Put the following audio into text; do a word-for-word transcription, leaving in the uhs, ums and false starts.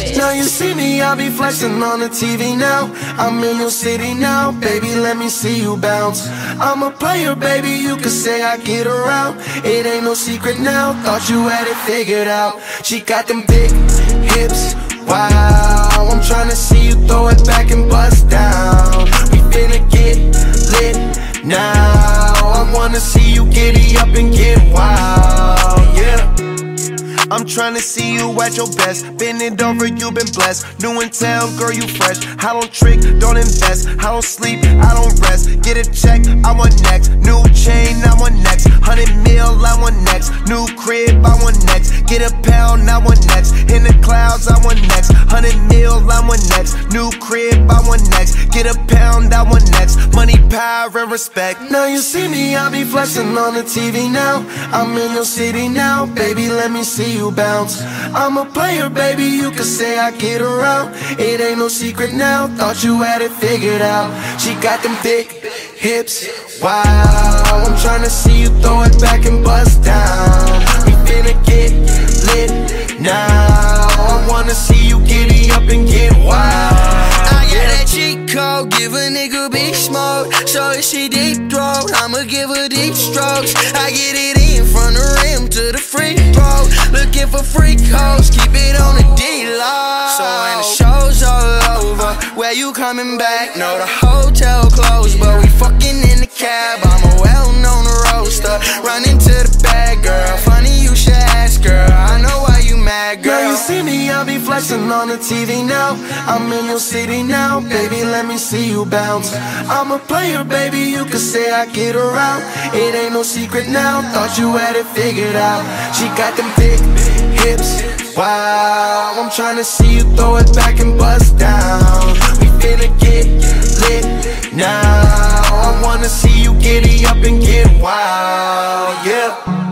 it. Now you see me, I be flexing on the T V now. I'm in your city now, baby, let me see you bounce. I'm a player, baby, you could say I get around. It ain't no secret now, thought you had it figured out. She got them big hips, wow, I'm tryna see you throw it back and bust down. We finna get lit now, I wanna see you giddy up and get wild, yeah. I'm tryna see you at your best. Bend it over, you been blessed. New and tell, girl, you fresh. I don't trick, don't invest. I don't sleep, I don't rest. Get a check, I want next. New chain, I want next. Hundred mil, I want next. New crib, I want next. Get a pound, I want next. In the clouds, I want next. Hundred mil, I want next. New crib, I want next. Get a pound, I want next. Money, power, and respect. Now you see me, I be flexing on the T V now. I'm in your city now, baby, let me see you you bounce. I'm a player, baby, you could say I get around. It ain't no secret now, thought you had it figured out. She got them thick hips, wow, I'm tryna see you throw it back and bust down. We finna get lit now, I wanna see you giddy up and get wild. Cheat code, give a nigga big smoke. So if she deep throat, I'ma give her deep strokes. I get it in from the rim to the free throw. Looking for free codes, keep it on the D-low. So when the show's all over, where you coming back? No, the hotel closed, but we fucking in the cab. I'm a well-known roaster, running to the bad girl. Funny you should ask, girl, I know why you mad, girl. Now you see me, I be flexing on the T V now. I'm in your city now, baby, let me see you bounce. I'm a player, baby, you could say I get around. It ain't no secret now, thought you had it figured out. She got them thick hips, wow, I'm tryna see you throw it back and bust down. We finna get lit now, I wanna see you giddy up and get wild, yeah.